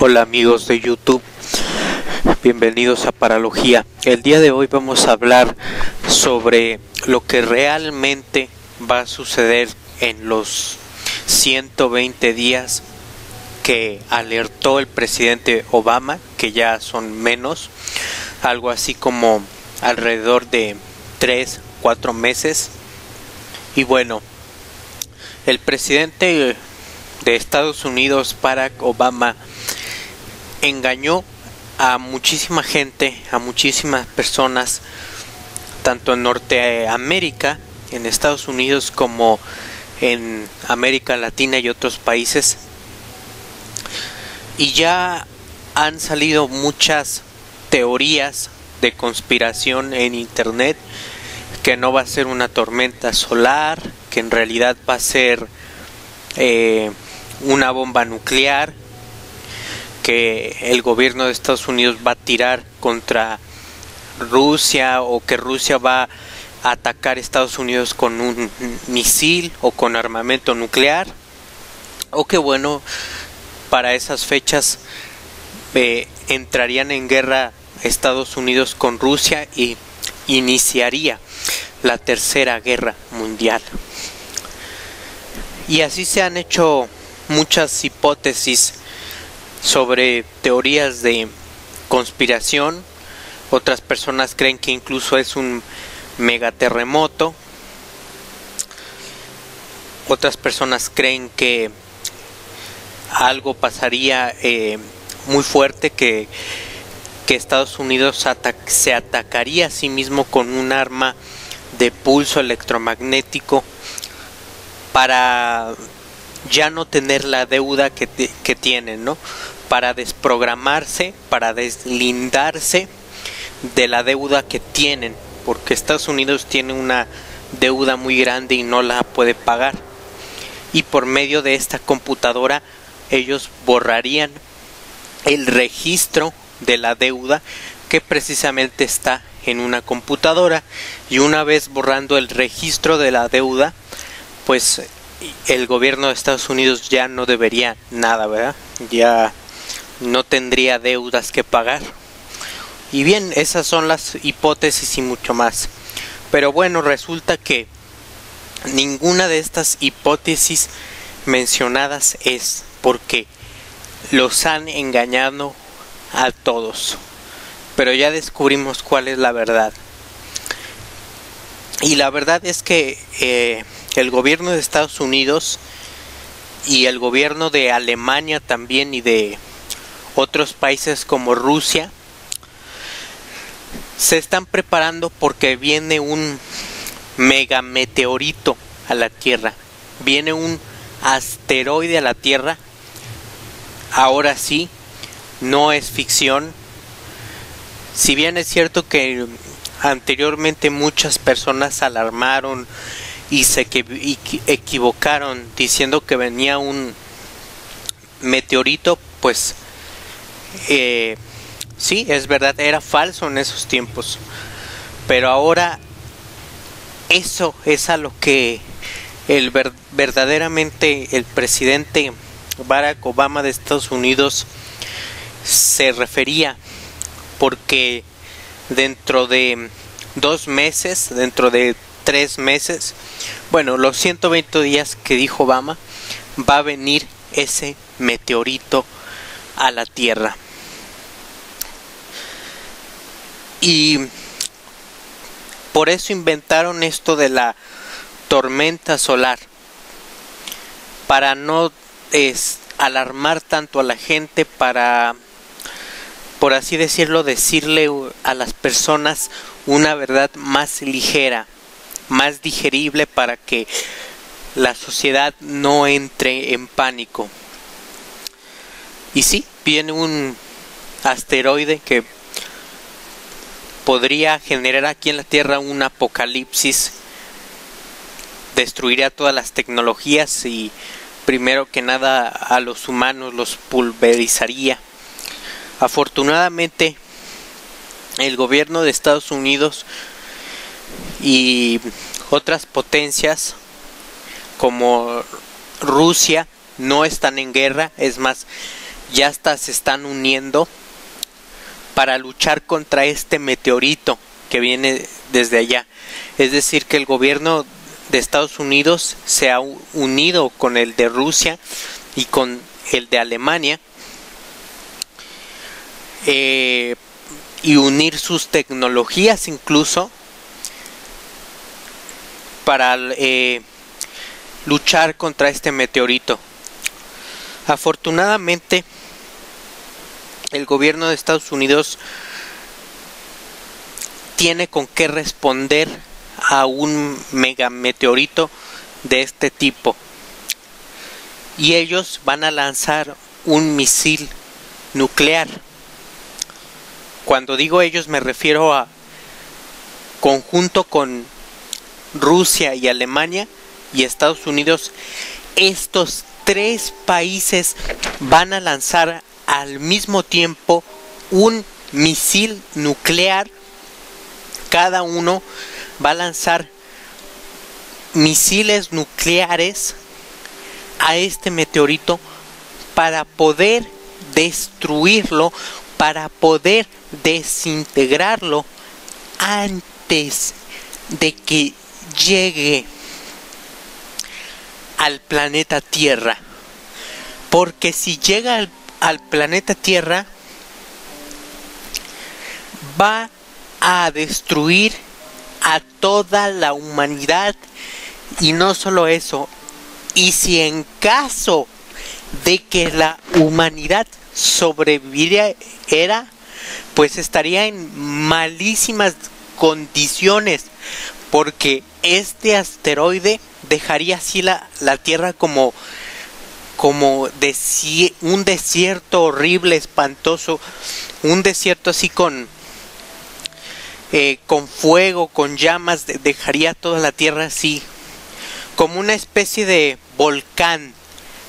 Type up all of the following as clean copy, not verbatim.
Hola amigos de YouTube, bienvenidos a Paralogía. El día de hoy vamos a hablar sobre lo que realmente va a suceder en los 120 días que alertó el presidente Obama, que ya son menos, algo así como alrededor de 3-4 meses. Y bueno, el presidente de Estados Unidos, Barack Obama, engañó a muchísima gente, a muchísimas personas, tanto en Norteamérica, en Estados Unidos, como en América Latina y otros países. Y ya han salido muchas teorías de conspiración en internet, que no va a ser una tormenta solar, que en realidad va a ser una bomba nuclear que el gobierno de Estados Unidos va a tirar contra Rusia, o que Rusia va a atacar a Estados Unidos con un misil o con armamento nuclear, o que bueno, para esas fechas entrarían en guerra Estados Unidos con Rusia y iniciaría la Tercera Guerra Mundial. Y así se han hecho muchas hipótesis sobre teorías de conspiración. Otras personas creen que incluso es un megaterremoto. Otras personas creen que algo pasaría muy fuerte, que Estados Unidos se atacaría a sí mismo con un arma de pulso electromagnético para ya no tener la deuda que tienen, ¿no? Para desprogramarse, para deslindarse de la deuda que tienen, porque Estados Unidos tiene una deuda muy grande y no la puede pagar, y por medio de esta computadora ellos borrarían el registro de la deuda, que precisamente está en una computadora, y una vez borrando el registro de la deuda, pues el gobierno de Estados Unidos ya no debería nada, ¿verdad? Ya no tendría deudas que pagar. Y bien, esas son las hipótesis y mucho más. Pero bueno, resulta que ninguna de estas hipótesis mencionadas es, porque los han engañado a todos. Pero ya descubrimos cuál es la verdad. Y la verdad es que el gobierno de Estados Unidos y el gobierno de Alemania también, y de otros países como Rusia, se están preparando porque viene un megameteorito a la Tierra. Viene un asteroide a la Tierra. Ahora sí, no es ficción. Si bien es cierto que anteriormente muchas personas alarmaron y se equivocaron diciendo que venía un meteorito, pues sí, es verdad, era falso en esos tiempos. Pero ahora eso es a lo que verdaderamente el presidente Barack Obama de Estados Unidos se refería, porque dentro de 2 meses, dentro de 3 meses, bueno, los 120 días que dijo Obama, va a venir ese meteorito a la Tierra. Y por eso inventaron esto de la tormenta solar, para no alarmar tanto a la gente, para, por así decirlo, decirle a las personas una verdad más ligera, más digerible, para que la sociedad no entre en pánico. Y sí, viene un asteroide que podría generar aquí en la Tierra un apocalipsis, destruiría todas las tecnologías y primero que nada a los humanos, los pulverizaría. Afortunadamente, el gobierno de Estados Unidos y otras potencias como Rusia no están en guerra. Es más, ya hasta se están uniendo para luchar contra este meteorito que viene desde allá. Es decir, que el gobierno de Estados Unidos se ha unido con el de Rusia y con el de Alemania, y unir sus tecnologías incluso para luchar contra este meteorito. Afortunadamente, el gobierno de Estados Unidos tiene con qué responder a un megameteorito de este tipo, y ellos van a lanzar un misil nuclear. Cuando digo ellos, me refiero a conjunto con Rusia y Alemania y Estados Unidos. Estos tres países van a lanzar al mismo tiempo un misil nuclear. Cada uno va a lanzar misiles nucleares a este meteorito para poder destruirlo, para poder desintegrarlo antes de que llegue al planeta Tierra. Porque si llega al planeta Tierra, va a destruir a toda la humanidad. Y no solo eso, y si en caso de que la humanidad sobreviviera, pues estaría en malísimas condiciones, porque este asteroide dejaría así la Tierra como un desierto horrible, espantoso, un desierto así con fuego, con llamas. Dejaría toda la Tierra así, como una especie de volcán.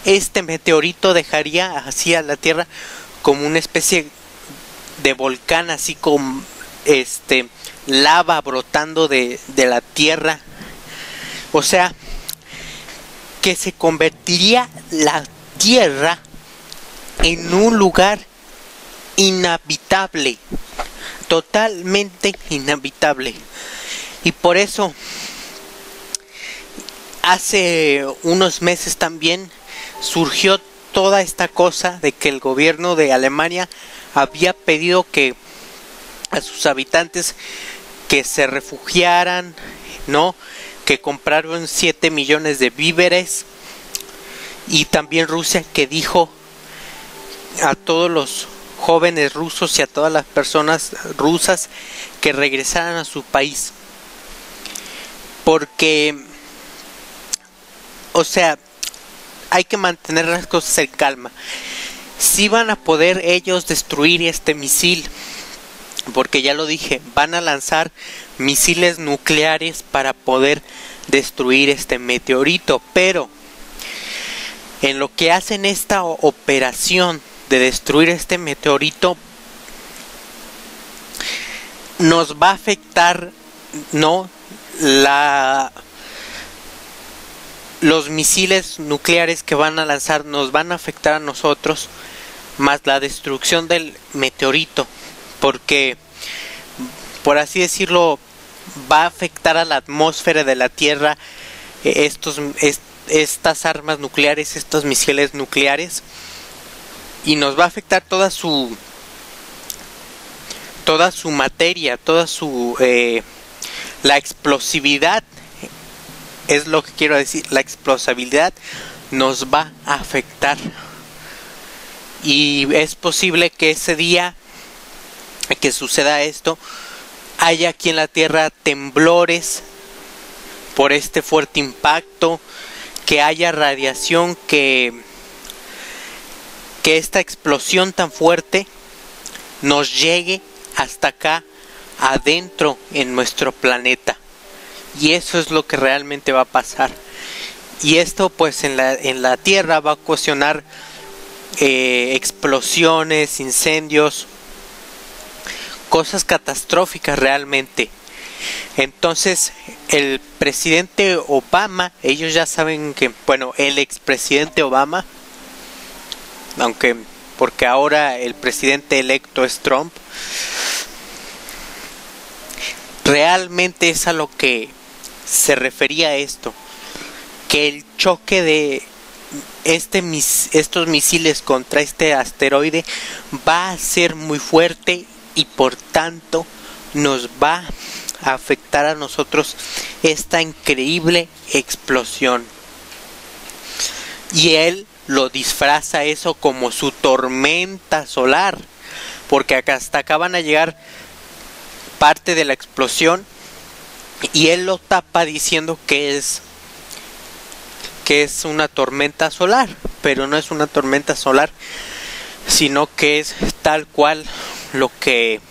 Este meteorito dejaría así a la Tierra como una especie de volcán, así con lava brotando de la Tierra. O sea, que se convertiría la Tierra en un lugar inhabitable, totalmente inhabitable. Y por eso, hace unos meses también surgió toda esta cosa de que el gobierno de Alemania había pedido que a sus habitantes que se refugiaran, ¿no?, que compraron 7 millones de víveres, y también Rusia, que dijo a todos los jóvenes rusos y a todas las personas rusas que regresaran a su país, porque, o sea, hay que mantener las cosas en calma. Sí van a poder ellos destruir este misil, porque ya lo dije, van a lanzar misiles nucleares para poder destruir este meteorito. Pero en lo que hacen esta operación de destruir este meteorito, nos va a afectar, ¿no?, los misiles nucleares que van a lanzar nos van a afectar a nosotros, más la destrucción del meteorito, porque, por así decirlo, va a afectar a la atmósfera de la Tierra estas armas nucleares, estos misiles nucleares, y nos va a afectar toda su materia, toda su la explosividad. Es lo que quiero decir, la explosividad nos va a afectar, y es posible que ese día que suceda esto haya aquí en la Tierra temblores por este fuerte impacto, que haya radiación, que esta explosión tan fuerte nos llegue hasta acá adentro en nuestro planeta. Y eso es lo que realmente va a pasar. Y esto, pues, en la Tierra va a ocasionar explosiones, incendios, cosas catastróficas realmente. Entonces, el presidente Obama, ellos ya saben que, bueno, el expresidente Obama, aunque porque ahora el presidente electo es Trump. Realmente es a lo que se refería esto, que el choque de estos misiles contra este asteroide va a ser muy fuerte y por tanto nos va a afectar a nosotros esta increíble explosión. Y él lo disfraza eso como su tormenta solar, porque hasta acá van a llegar parte de la explosión y él lo tapa diciendo que es una tormenta solar, pero no es una tormenta solar, sino que es tal cual lo que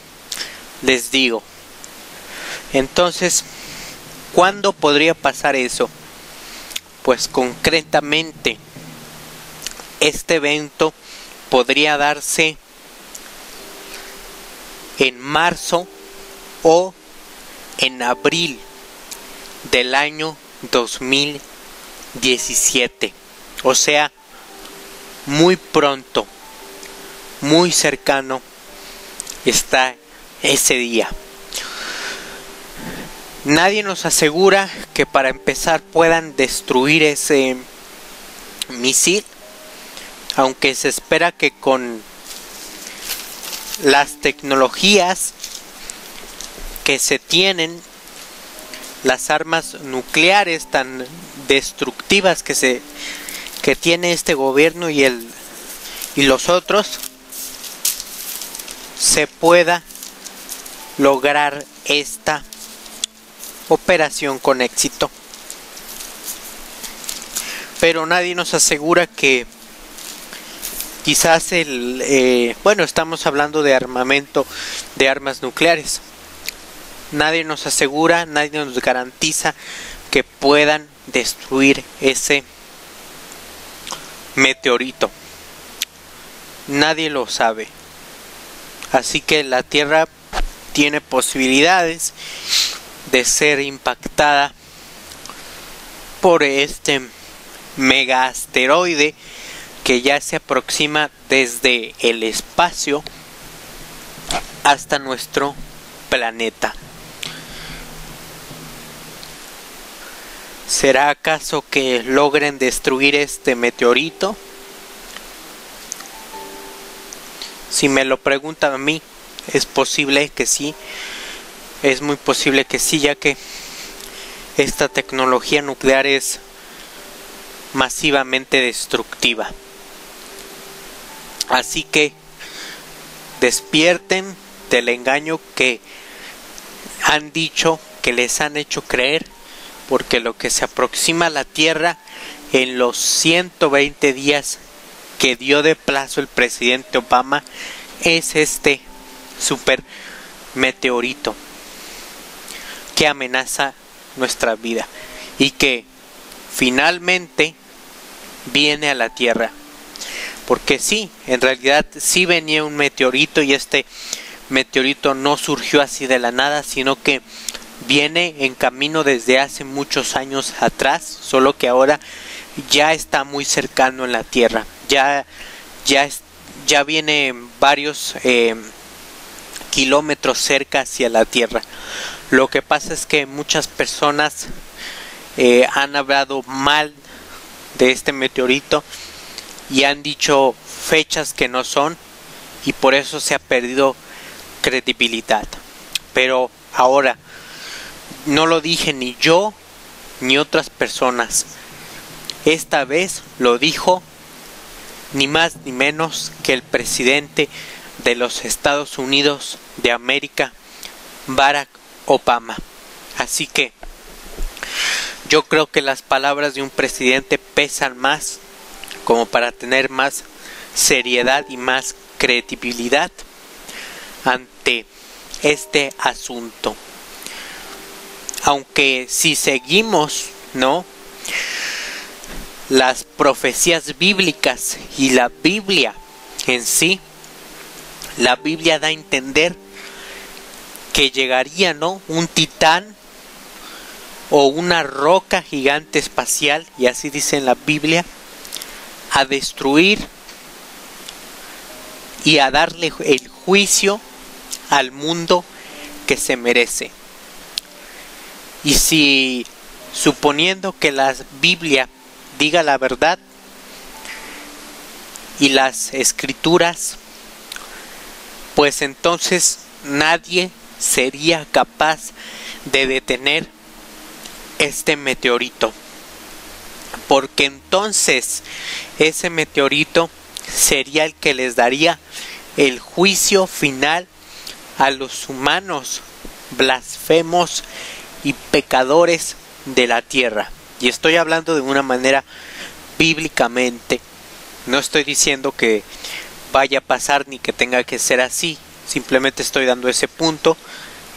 les digo. Entonces, ¿cuándo podría pasar eso? Pues concretamente, este evento podría darse en marzo o en abril del año 2017, o sea, muy pronto, muy cercano está ese día. Nadie nos asegura que para empezar puedan destruir ese misil, aunque se espera que con las tecnologías que se tienen, las armas nucleares tan destructivas que tiene este gobierno y los otros, se pueda lograr esta operación con éxito. Pero nadie nos asegura que quizás estamos hablando de armamento, de armas nucleares. Nadie nos asegura, nadie nos garantiza que puedan destruir ese meteorito. Nadie lo sabe. Así que la Tierra tiene posibilidades de ser impactada por este mega asteroide que ya se aproxima desde el espacio hasta nuestro planeta. ¿Será acaso que logren destruir este meteorito? Si me lo preguntan a mí, es posible que sí. Es muy posible que sí, ya que esta tecnología nuclear es masivamente destructiva. Así que despierten del engaño que han dicho, que les han hecho creer, porque lo que se aproxima a la Tierra en los 120 días que dio de plazo el presidente Obama es este super meteorito que amenaza nuestra vida y que finalmente viene a la Tierra. Porque sí, en realidad sí venía un meteorito y este meteorito no surgió así de la nada, sino que viene en camino desde hace muchos años atrás, solo que ahora ya está muy cercano en la Tierra. Ya viene varios kilómetros cerca hacia la Tierra. Lo que pasa es que muchas personas han hablado mal de este meteorito y han dicho fechas que no son, y por eso se ha perdido credibilidad. Pero ahora, no lo dije ni yo ni otras personas. Esta vez lo dijo ni más ni menos que el presidente de los Estados Unidos de América, Barack Obama. Así que yo creo que las palabras de un presidente pesan más, como para tener más seriedad y más credibilidad ante este asunto. Aunque si seguimos, ¿no?, las profecías bíblicas y la Biblia en sí, la Biblia da a entender que llegaría, ¿no?, un titán o una roca gigante espacial, y así dice en la Biblia, a destruir y a darle el juicio al mundo que se merece. Y si, suponiendo que la Biblia diga la verdad y las escrituras, pues entonces nadie sería capaz de detener este meteorito, porque entonces ese meteorito sería el que les daría el juicio final a los humanos blasfemos y pecadores de la tierra. Y estoy hablando de una manera bíblicamente, no estoy diciendo que vaya a pasar ni que tenga que ser así, simplemente estoy dando ese punto.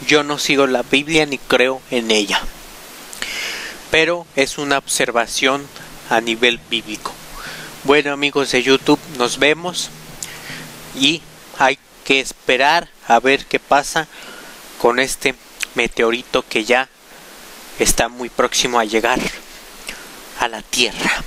Yo no sigo la Biblia ni creo en ella, pero es una observación a nivel bíblico. Bueno, amigos de YouTube, nos vemos y hay que esperar a ver qué pasa con este meteorito que ya está muy próximo a llegar a la Tierra.